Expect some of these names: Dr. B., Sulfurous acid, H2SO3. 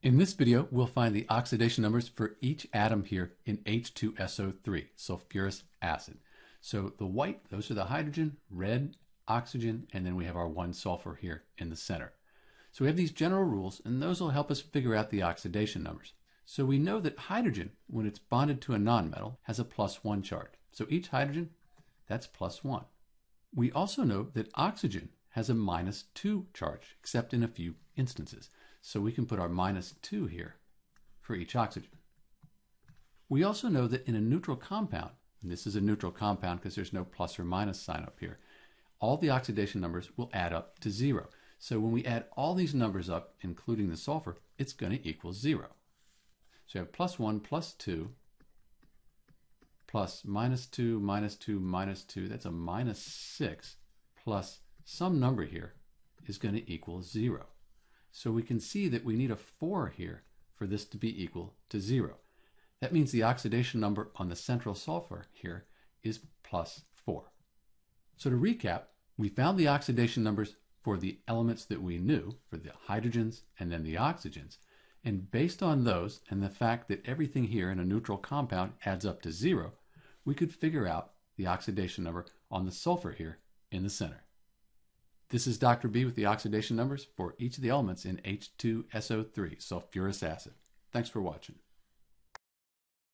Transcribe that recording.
In this video, we'll find the oxidation numbers for each atom here in H2SO3, sulfurous acid. So the white, those are the hydrogen, red, oxygen, and then we have our one sulfur here in the center. So we have these general rules, and those will help us figure out the oxidation numbers. So we know that hydrogen, when it's bonded to a nonmetal, has a +1 charge. So each hydrogen, that's +1. We also know that oxygen has a -2 charge, except in a few instances. So we can put our -2 here for each oxygen. We also know that in a neutral compound, and this is a neutral compound because there's no plus or minus sign up here, all the oxidation numbers will add up to 0. So when we add all these numbers up, including the sulfur, it's going to equal 0. So we have +1, +2, plus -2, -2, -2, that's a -6, plus some number here is going to equal 0. So we can see that we need a 4 here for this to be equal to 0. That means the oxidation number on the central sulfur here is +4. So to recap, we found the oxidation numbers for the elements that we knew, for the hydrogens and then the oxygens. And based on those and the fact that everything here in a neutral compound adds up to 0, we could figure out the oxidation number on the sulfur here in the center. This is Dr. B with the oxidation numbers for each of the elements in H2SO3, sulfurous acid. Thanks for watching.